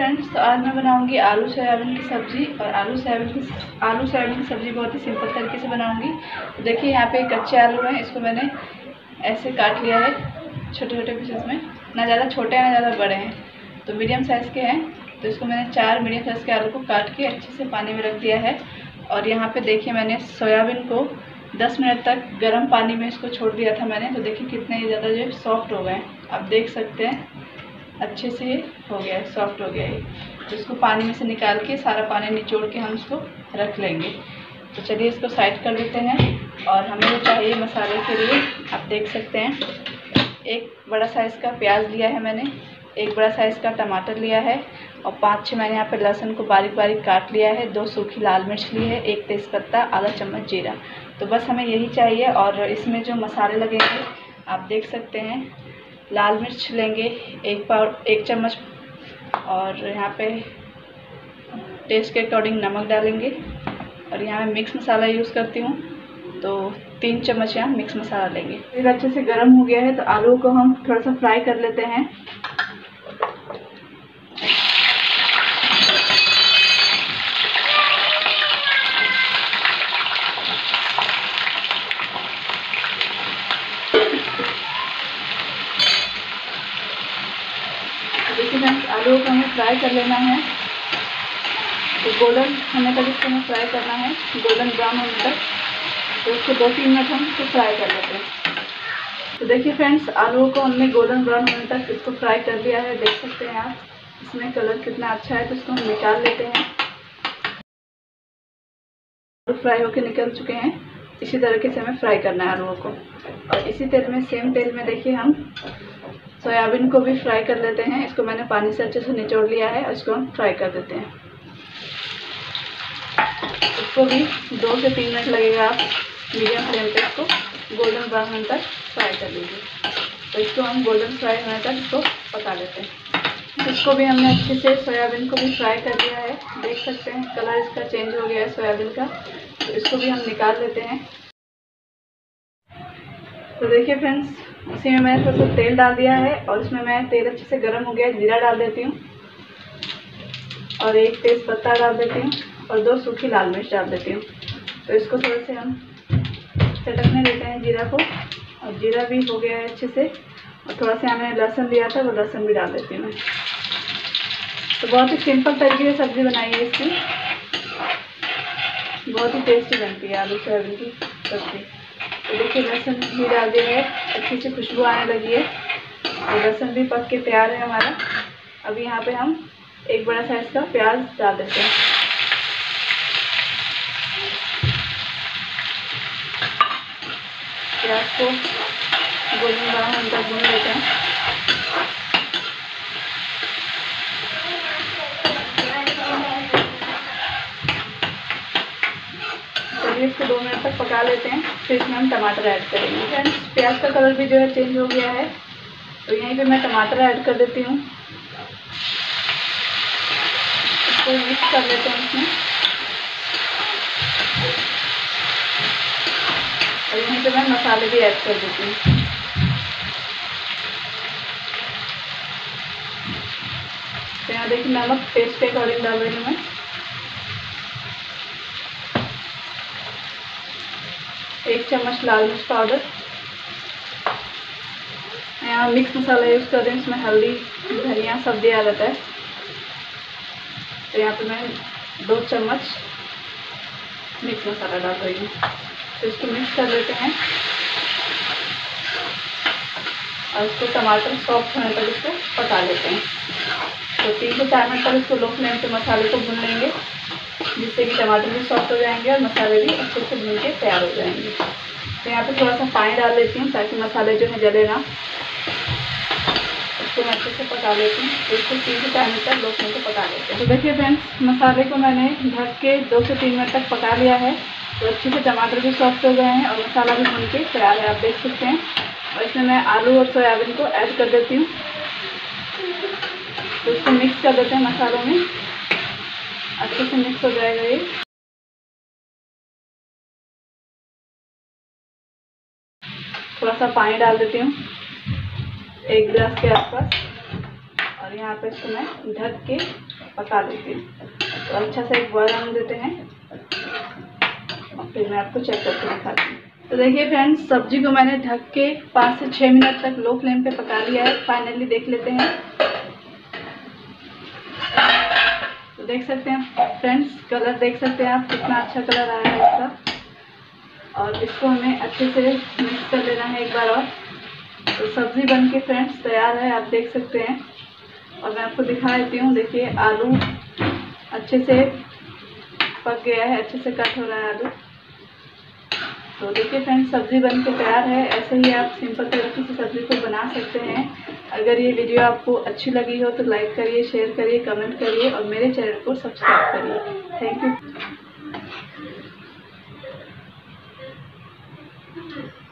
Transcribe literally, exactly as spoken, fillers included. Friends, तो आज मैं बनाऊंगी आलू सोयाबीन की सब्ज़ी। और आलू सोयाबीन की आलू सोयाबीन की सब्ज़ी बहुत ही सिंपल तरीके से बनाऊंगी। तो देखिए यहाँ पे कच्चे आलू हैं, इसको मैंने ऐसे काट लिया है छोटे छोटे पीसेस में, ना ज़्यादा छोटे हैं ना ज़्यादा बड़े हैं, तो मीडियम साइज़ के हैं। तो इसको मैंने चार मीडियम साइज़ के आलू को काट के अच्छे से पानी में रख दिया है। और यहाँ पर देखिए मैंने सोयाबीन को दस मिनट तक गर्म पानी में इसको छोड़ दिया था मैंने। तो देखिए कितने ज़्यादा जो है सॉफ्ट हो गए हैं, आप देख सकते हैं अच्छे से हो गया है, सॉफ्ट हो गया है। तो इसको पानी में से निकाल के सारा पानी निचोड़ के हम इसको रख लेंगे। तो चलिए इसको साइड कर लेते हैं। और हमें जो चाहिए मसाले के लिए, आप देख सकते हैं एक बड़ा साइज़ का प्याज लिया है मैंने, एक बड़ा साइज़ का टमाटर लिया है, और पाँच छः मैंने यहाँ पर लहसुन को बारीक बारीक काट लिया है, दो सूखी लाल मिर्च ली है, एक तेज़पत्ता, आधा चम्मच जीरा। तो बस हमें यही चाहिए। और इसमें जो मसाले लगेंगे आप देख सकते हैं, लाल मिर्च लेंगे एक पाव एक चम्मच, और यहाँ पे टेस्ट के अकॉर्डिंग नमक डालेंगे। और यहाँ मैं मिक्स मसाला यूज़ करती हूँ, तो तीन चम्मच यहाँ मिक्स मसाला लेंगे। फिर अच्छे से गर्म हो गया है, तो आलू को हम थोड़ा सा फ्राई कर लेते हैं। आलू को हमें फ्राई कर लेना है, तो गोल्डन होने तक इसको हमें फ्राई करना है, गोल्डन ब्राउन होने तक। तो उसको दो तीन मिनट हम इसको फ्राई कर लेते हैं। तो देखिए फ्रेंड्स, आलू को हमने गोल्डन ब्राउन होने तक इसको फ्राई कर लिया है, देख सकते हैं आप इसमें कलर कितना अच्छा है। तो इसको हम निकाल लेते हैं। आलू फ्राई होकर निकल चुके हैं, इसी तरीके से हमें फ्राई करना है आलूओं को। और इसी तेल में, सेम तेल में देखिए हम सोयाबीन को भी फ्राई कर लेते हैं। इसको मैंने पानी से अच्छे से निचोड़ लिया है और इसको हम फ्राई कर देते हैं। इसको भी दो से तीन मिनट लगेगा, आप मीडियम फ्लेम पे इसको गोल्डन ब्राउन होने तक फ्राई कर लीजिए। तो इसको हम गोल्डन फ्राई होने तक इसको पका लेते हैं। इसको भी हमने अच्छे से, सोयाबीन को भी फ्राई कर लिया है, देख सकते हैं कलर इसका चेंज हो गया है सोयाबीन का। तो इसको भी हम निकाल लेते हैं। तो देखिए फ्रेंड्स, उसी में मैंने थोड़ा सा तेल डाल दिया है, और इसमें मैं तेल अच्छे से गर्म हो गया है, जीरा डाल देती हूँ, और एक तेज़ पत्ता डाल देती हूँ, और दो सूखी लाल मिर्च डाल देती हूँ। तो इसको थोड़े से हम चटकने देते हैं जीरा को। और जीरा भी हो गया है अच्छे से, और थोड़ा सा मैंने लहसुन लिया था, वो लहसुन भी डाल देती हूँ मैं। तो बहुत ही सिंपल तरीके से सब्ज़ी बनाई है, इसकी बहुत ही टेस्टी बनती है आलू सोयाबीन की सब्ज़ी। तो देखिए लहसुन भी डाल दिया है, अच्छे से खुशबू आने लगी है। तो लहसुन भी पक के तैयार है हमारा। अब यहाँ पे हम एक बड़ा साइज़ का प्याज डाल देते हैं। प्याज को गोल्डन ब्राउन होने तक भून लेते हैं। इसको दो मिनट तक पका लेते हैं, फिर इसमें हम टमाटर ऐड करेंगे। फ्रेंड्स, प्याज का कलर भी जो है चेंज हो गया है, तो यहीं पे मैं टमाटर ऐड कर देती हूँ। इसको मिक्स कर लेते हैं इसमें, और यहीं पे मैं मसाले भी ऐड कर देती हूँ। तो यहाँ देखिए नमक टेस्ट के अकॉर्डिंग डाल रही हूँ मैं, एक चम्मच लाल मिर्च पाउडर। यहाँ मिक्स मसाला यूज़ कर रही हूँ, इसमें हल्दी, धनिया सब दिया जाता है। तो यहाँ पे मैं दो चम्मच मिक्स मसाला डाल रही हूँ। तो इसको मिक्स कर लेते हैं, और इसको टमाटर सॉफ्ट होने तक इसको पका लेते हैं। तो तीन से चार मिनट तक इसको लो फ्लेम पे मसाले को भून लेंगे, जिससे कि टमाटर भी सॉफ्ट हो जाएंगे और मसाले भी अच्छे से भून के तैयार हो जाएंगे। तो यहाँ पे थोड़ा सा पानी डाल लेती हूँ, ताकि मसाले जो है जले ना। इसको मैं अच्छे से पका लेती हूँ। तो इसको तीन से चार मिनट तक दो मिनट पका लेते हैं। तो देखिए फ्रेंड्स, मसाले को मैंने ढक के दो से तीन मिनट तक पका लिया है। तो अच्छे से टमाटर भी सॉफ्ट हो गए हैं और मसाला भी भून के तैयार है, आप देख सकते हैं। और इसमें मैं आलू और सोयाबीन को ऐड कर देती हूँ। तो इसको मिक्स कर देते हैं मसालों में, अच्छे से मिक्स हो जाएगा ये। थोड़ा सा पानी डाल देती हूँ, एक गिलास के आसपास। और और यहाँ पे इसको मैं ढक के पका देती हूँ। तो अच्छा सा एक बॉयल आने देते हैं और फिर मैं आपको चेक करके दिखाती हूँ। तो देखिए फ्रेंड्स, सब्जी को मैंने ढक के पाँच से छः मिनट तक लो फ्लेम पे पका लिया है। फाइनली देख लेते हैं। तो देख सकते हैं फ्रेंड्स, कलर देख सकते हैं आप कितना अच्छा कलर आया है इसका। और इसको हमें अच्छे से मिक्स कर लेना है एक बार और। तो सब्ज़ी बनके फ्रेंड्स तैयार है, आप देख सकते हैं। और मैं आपको दिखा देती हूँ। देखिए आलू अच्छे से पक गया है, अच्छे से कट हो रहा है आलू। तो देखिए फ्रेंड्स, सब्ज़ी बनके तैयार है। ऐसे ही आप सिंपल तरीके से सब्ज़ी को बना सकते हैं। अगर ये वीडियो आपको अच्छी लगी हो तो लाइक करिए, शेयर करिए, कमेंट करिए और मेरे चैनल को सब्सक्राइब करिए। Thank you.